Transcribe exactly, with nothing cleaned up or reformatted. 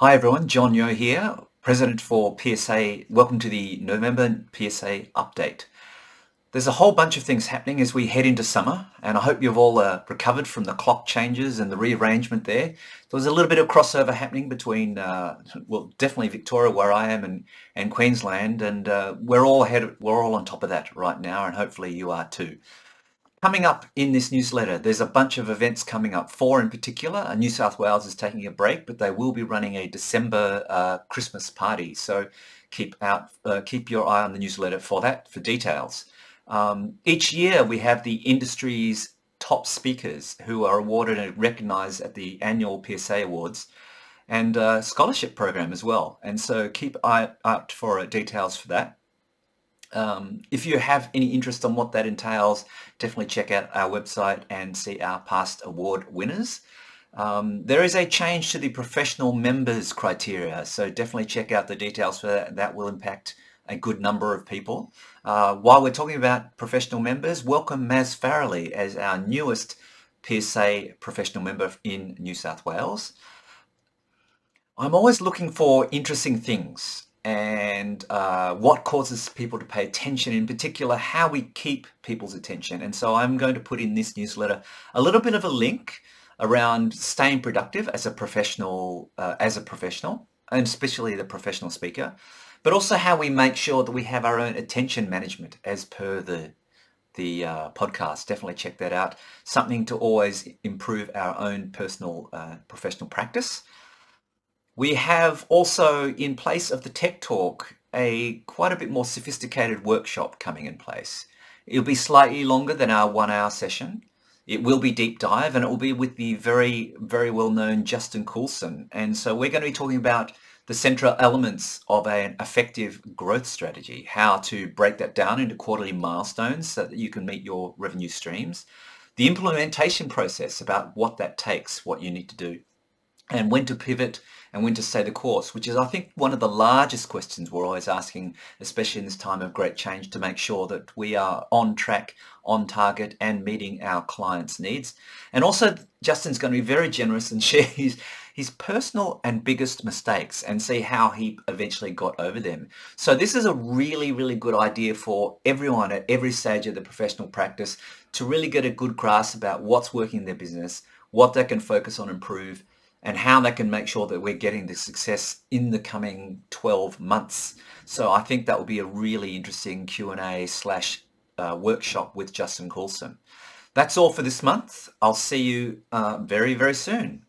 Hi everyone, John Yeo here, President for P S A. Welcome to the November P S A update. There's a whole bunch of things happening as we head into summer, and I hope you've all uh, recovered from the clock changes and the rearrangement there. There was a little bit of crossover happening between, uh, well, definitely Victoria where I am and, and Queensland, and uh, we're all ahead, we're all on top of that right now, and hopefully you are too. Coming up in this newsletter, there's a bunch of events coming up. Four in particular. New South Wales is taking a break, but they will be running a December uh, Christmas party. So keep out, uh, keep your eye on the newsletter for that, for details. Um, each year we have the industry's top speakers who are awarded and recognised at the annual P S A Awards and uh, scholarship program as well. And so keep eye out for uh, details for that. Um, if you have any interest on what that entails, definitely check out our website and see our past award winners. Um, there is a change to the professional members criteria, so definitely check out the details for that. That will impact a good number of people. Uh, while we're talking about professional members, welcome Maz Farrelly as our newest P S A professional member in New South Wales. I'm always looking for interesting things and uh, what causes people to pay attention, in particular how we keep people's attention. And so I'm going to put in this newsletter a little bit of a link around staying productive as a professional, uh, as a professional, and especially the professional speaker, but also how we make sure that we have our own attention management as per the, the uh, podcast. Definitely check that out. Something to always improve our own personal uh, professional practice. We have also, in place of the Tech Talk, a quite a bit more sophisticated workshop coming in place. It'll be slightly longer than our one-hour session. It will be deep dive, and it will be with the very, very well-known Justin Coulson. And so we're going to be talking about the central elements of an effective growth strategy, how to break that down into quarterly milestones so that you can meet your revenue streams, the implementation process about what that takes, what you need to do, and when to pivot and when to stay the course, which is, I think, one of the largest questions we're always asking, especially in this time of great change, to make sure that we are on track, on target, and meeting our clients' needs. And also, Justin's going to be very generous and share his, his personal and biggest mistakes and see how he eventually got over them. So this is a really, really good idea for everyone at every stage of the professional practice to really get a good grasp about what's working in their business, what they can focus on, improve, and how they can make sure that we're getting the success in the coming twelve months. So I think that will be a really interesting Q and A slash uh, workshop with Justin Coulson. That's all for this month. I'll see you uh, very, very soon.